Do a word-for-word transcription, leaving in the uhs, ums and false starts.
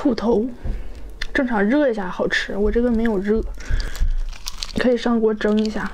兔头，正常热一下好吃，我这个没有热，可以上锅蒸一下。